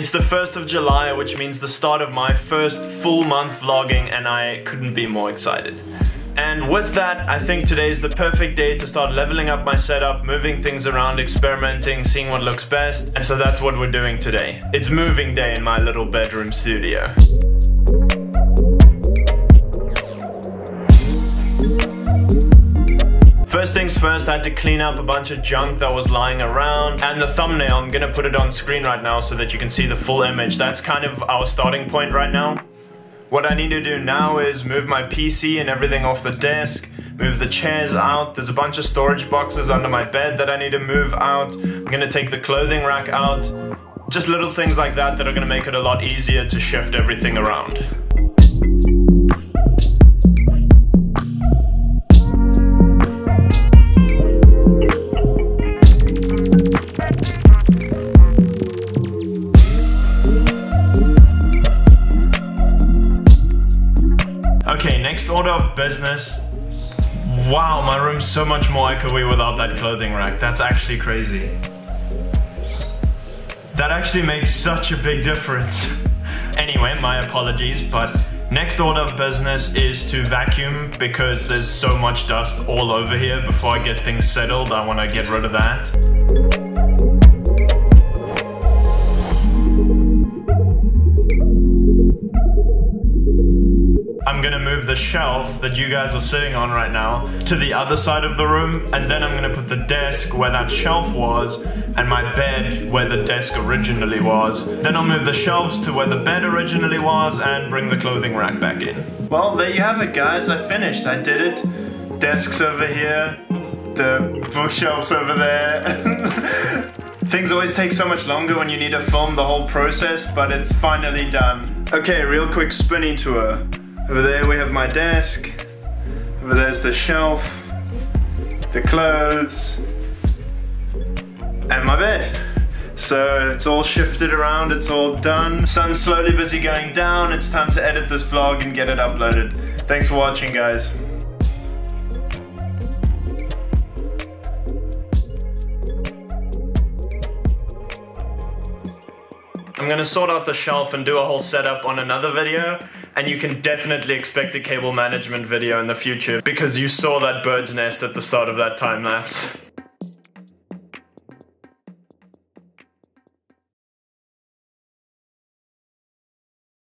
It's the 1st of July, which means the start of my first full month vlogging, and I couldn't be more excited. And with that, I think today is the perfect day to start leveling up my setup, moving things around, experimenting, seeing what looks best, and so that's what we're doing today. It's moving day in my little bedroom studio. First things first, I had to clean up a bunch of junk that was lying around, and the thumbnail, I'm gonna put it on screen right now so that you can see the full image. That's kind of our starting point right now. What I need to do now is move my PC and everything off the desk, move the chairs out. There's a bunch of storage boxes under my bed that I need to move out. I'm gonna take the clothing rack out. Just little things like that that are gonna make it a lot easier to shift everything around. Okay, next order of business. Wow, my room's so much more echoey without that clothing rack. That's actually crazy. That actually makes such a big difference. Anyway, my apologies, but next order of business is to vacuum because there's so much dust all over here. Before I get things settled, I want to get rid of that. I'm gonna move the shelf that you guys are sitting on right now to the other side of the room, and then I'm gonna put the desk where that shelf was and my bed where the desk originally was. Then I'll move the shelves to where the bed originally was and bring the clothing rack back in. Well, there you have it, guys. I finished. I did it. Desks over here, the bookshelves over there. Things always take so much longer when you need to film the whole process, but it's finally done. Okay, real quick spinny tour. Over there we have my desk, over there's the shelf, the clothes, and my bed. So it's all shifted around, it's all done. Sun's slowly busy going down, it's time to edit this vlog and get it uploaded. Thanks for watching, guys. I'm gonna sort out the shelf and do a whole setup on another video. And you can definitely expect a cable management video in the future because you saw that bird's nest at the start of that time lapse.